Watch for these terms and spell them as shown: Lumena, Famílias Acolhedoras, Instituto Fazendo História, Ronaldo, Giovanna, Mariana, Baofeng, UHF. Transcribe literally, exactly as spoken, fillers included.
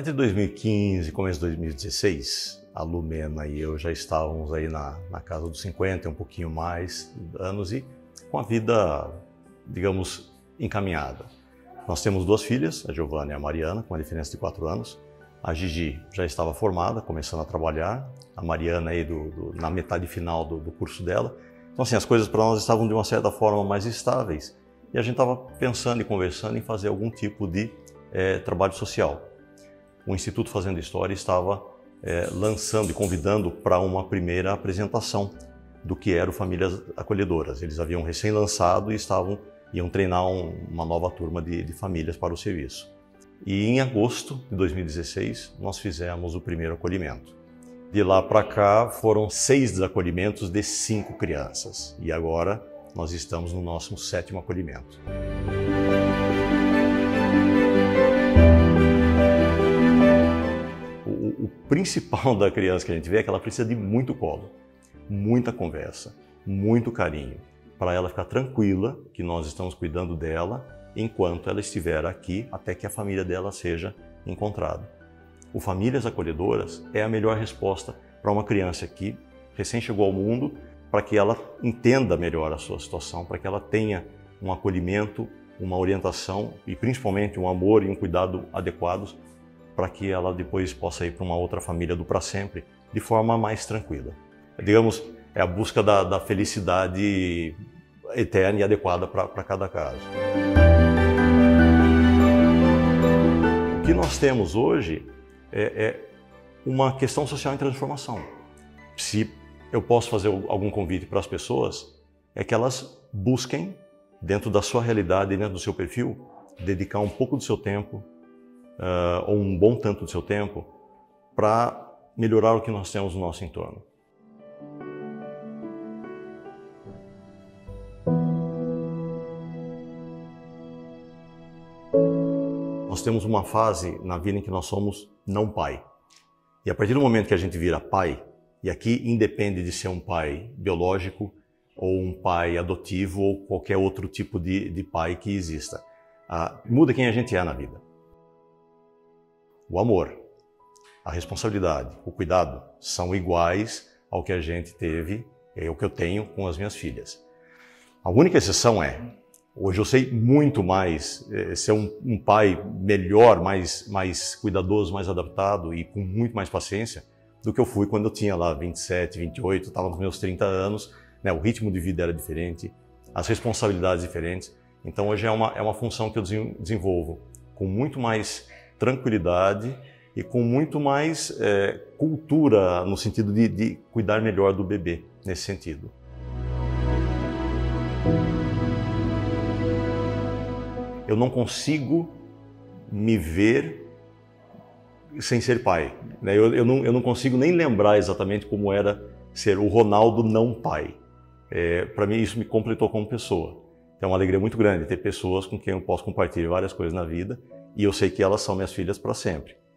Entre dois mil e quinze e começo de dois mil e dezesseis, a Lumena e eu já estávamos aí na, na casa dos cinquenta, um pouquinho mais anos, e com a vida, digamos, encaminhada. Nós temos duas filhas, a Giovanna e a Mariana, com a diferença de quatro anos. A Gigi já estava formada, começando a trabalhar. A Mariana aí do, do, na metade final do, do curso dela. Então, assim, as coisas para nós estavam de uma certa forma mais estáveis. E a gente estava pensando e conversando em fazer algum tipo de é, trabalho social. O Instituto Fazendo História estava é, lançando e convidando para uma primeira apresentação do que era o Famílias Acolhedoras. Eles haviam recém-lançado e estavam, iam treinar um, uma nova turma de, de famílias para o serviço. E em agosto de dois mil e dezesseis, nós fizemos o primeiro acolhimento. De lá para cá, foram seis desacolhimentos de cinco crianças. E agora, nós estamos no nosso sétimo acolhimento. O, o principal da criança que a gente vê é que ela precisa de muito colo, muita conversa, muito carinho, para ela ficar tranquila que nós estamos cuidando dela enquanto ela estiver aqui, até que a família dela seja encontrada. O Famílias Acolhedoras é a melhor resposta para uma criança que recém chegou ao mundo, para que ela entenda melhor a sua situação, para que ela tenha um acolhimento, uma orientação e principalmente um amor e um cuidado adequados para que ela depois possa ir para uma outra família do para sempre de forma mais tranquila. Digamos, é a busca da, da felicidade eterna e adequada para cada caso. O que nós temos hoje é, é uma questão social em transformação. Se eu posso fazer algum convite para as pessoas, é que elas busquem, dentro da sua realidade, dentro do seu perfil, dedicar um pouco do seu tempo, uh, ou um bom tanto do seu tempo, para melhorar o que nós temos no nosso entorno. Nós temos uma fase na vida em que nós somos não pai. E a partir do momento que a gente vira pai, e aqui independe de ser um pai biológico ou um pai adotivo ou qualquer outro tipo de, de pai que exista, ah, muda quem a gente é na vida. O amor, a responsabilidade, o cuidado são iguais ao que a gente teve, é o que eu tenho com as minhas filhas. A única exceção é, hoje eu sei muito mais é, ser um, um pai melhor, mais, mais cuidadoso, mais adaptado e com muito mais paciência do que eu fui quando eu tinha lá vinte e sete, vinte e oito, estava nos meus trinta anos, né? O ritmo de vida era diferente, as responsabilidades diferentes. Então hoje é uma, é uma função que eu desenvolvo com muito mais tranquilidade e com muito mais é, cultura no sentido de, de cuidar melhor do bebê, nesse sentido. Eu não consigo me ver sem ser pai, né? eu, eu, não, eu não consigo nem lembrar exatamente como era ser o Ronaldo não pai. É, para mim isso me completou como pessoa. É uma alegria muito grande ter pessoas com quem eu posso compartilhar várias coisas na vida e eu sei que elas são minhas filhas para sempre.